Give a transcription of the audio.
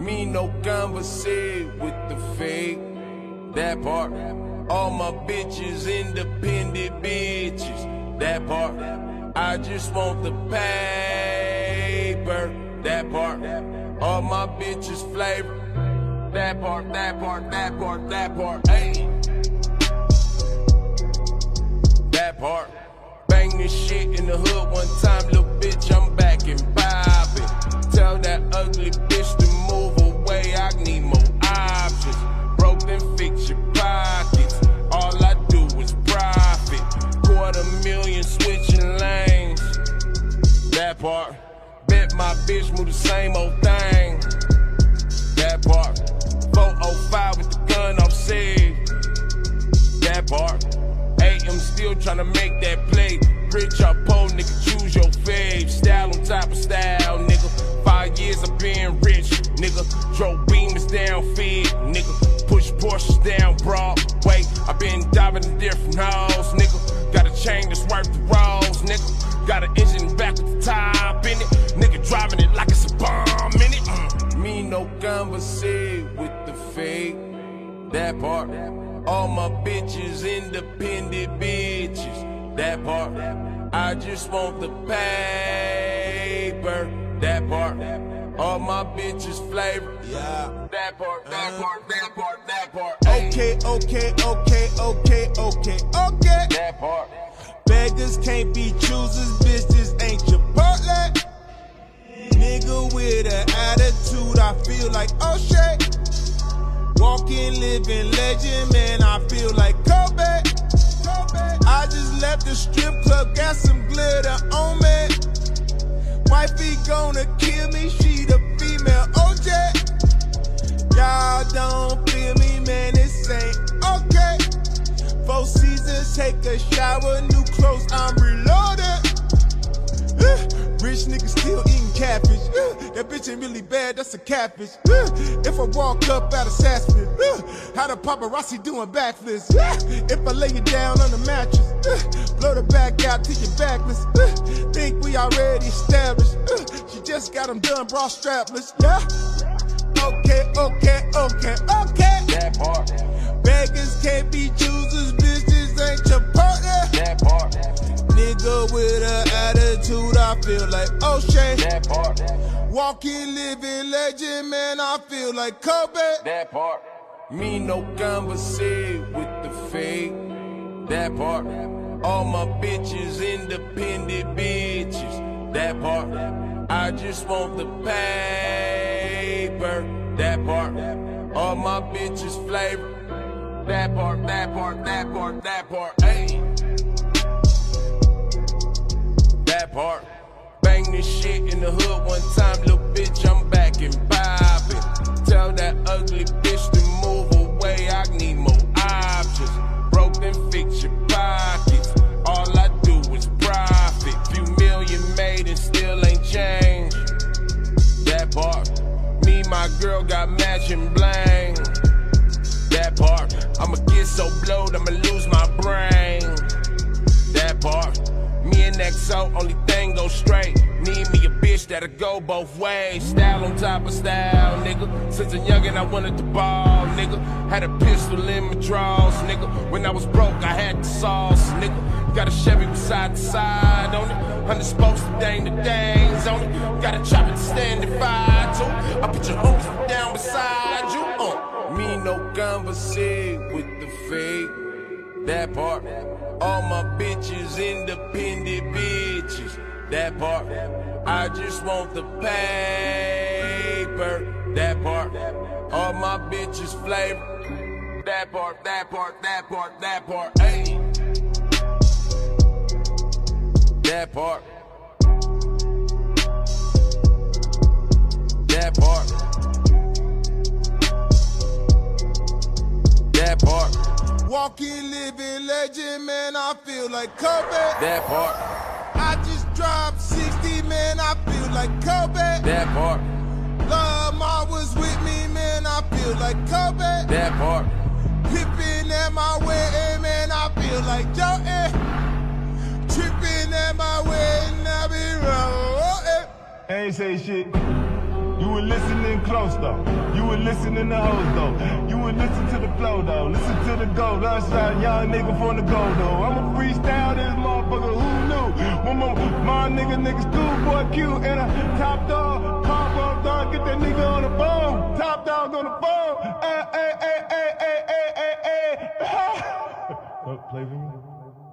Me no conversate with the fake. That part. All my bitches independent bitches. That part. I just want the paper. That part. All my bitches flavor. That part, that part, that part, that part, hey. That part. Bang this shit in the hood one time, little bitch, I'm back and bobbing. Tell that ugly bitch to move away, I need more options. Broke them, fix your pockets, all I do is profit. $250,000 switching lanes. That part. Bet my bitch move the same old thing. That part. 405 with the gun, I'm safe. That part. Hey, I'm still tryna make that play. Rich or poor, nigga, choose your fave. Style on top of style, nigga. 5 years of being rich, nigga. Drove beamers down feed, nigga. Push Porsches down Broadway. I been diving in different halls, nigga. Got a chain that's worth the rolls, nigga. Got an engine back with the top in it. Nigga driving it like it's a bomb in it. Me no conversate with the fake. That part. All my bitches independent bitches. That part. I just want the paper. That part. All my bitches flavor. Yeah. That part. That part. That part. That part. Okay. Okay. Okay. Okay. Okay. Okay. That part. Beggars can't be choosers. Bitch, this ain't your Chipotle. Nigga with an attitude, I feel like O'Shea. Walking, living legend, man, I feel like Kobe. I just left the strip club, got some glitter on me. Wifey gonna kill me, she the female OJ. Y'all don't feel me, man, this ain't okay. 4 seasons, take a shower, new clothes, I'm reloaded. Rich niggas still eating cabbage. That bitch ain't really bad, that's a cabbage. If I walk up out of Sasquatch, how the paparazzi doing backflips? If I lay you down on the mattress, blow the back out till you're backless. Think we already established. She just got them done, bra strapless. Yeah. Okay, okay, okay, okay. That part. Beggars can't be choosers, bitches ain't your partner. That part. Nigga with an attitude, I feel like O'Shea. That part. Walking, living legend, man, I feel like Kobe. That part. Me no conversate with the fake. That part. All my bitches independent bitches. That part. I just want the paper. That part. All my bitches flavor. That part. That part. That part. That part. Ayy. That part. Bang this shit in the hood one time, little bitch, I'm back and bobbing. Tell that ugly bitch to move away, I need more options. Broke them, fix your pockets, all I do is profit. $Few million made and still ain't changed. That part. Me, my girl got matching bling. That part. I'ma get so blowed, I'ma lose my brain. That part. Me and XO, only thing go straight. Need me a bitch that'll go both ways. Style on top of style, nigga. Since a youngin', I wanted to ball, nigga. Had a pistol in my drawers, nigga. When I was broke, I had the sauce, nigga. Got a Chevy beside the side on it. 100 spokes to dang the dangs on it. Got a chopper to stand and fire to. I put your homies down beside you. Me no conversate with the fake. That part. All my bitches independent bitches. That part. I just want the paper. That part. All my bitches flavor. That part. That part. That part. That part. Hey. That part. That part. That part. Walking, living legend, man, I feel like Kobe. That part. I just dropped 60, man, I feel like Kobe. That part. Love always with me, man, I feel like Kobe. That part. Pippin' at my wedding, man, I feel like Jordan. Trippin' at my wedding, I be rolling. I ain't say shit. You were listening close though. You were listening to hoes though. You were listening to the flow though. Listen to the go. Last shot, young nigga from the go though. I'm a freestyle this motherfucker. Who knew? One more, my nigga, schoolboy Q and a top dog. Pop up dog, get that nigga on the phone. Top dog on the phone. Play for me.